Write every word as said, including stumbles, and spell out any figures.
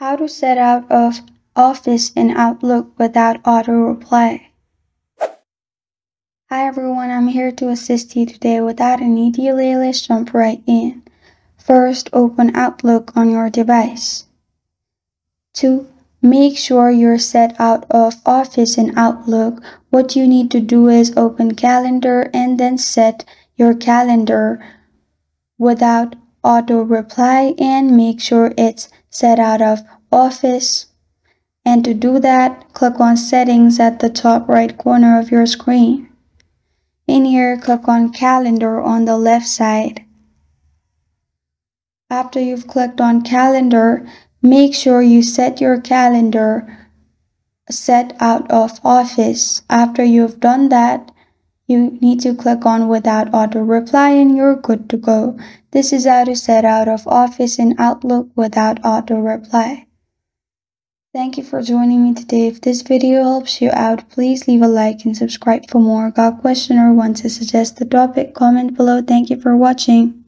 How to set out of Office in Outlook without auto-reply. Hi everyone, I'm here to assist you today. Without any delay, let's jump right in. First, open Outlook on your device. two. Make sure you're set out of Office in Outlook. What you need to do is open Calendar and then set your calendar without auto-reply and make sure it's set out of Office. And to do that, click on Settings at the top right corner of your screen. In here, click on Calendar on the left side. After you've clicked on Calendar, make sure you set your calendar set out of Office. After you've done that, you need to click on Without Auto Reply and you're good to go. This is how to set out of Office in Outlook without auto reply. Thank you for joining me today. If this video helps you out, please leave a like and subscribe for more. Got a question or want to suggest the topic? Comment below. Thank you for watching.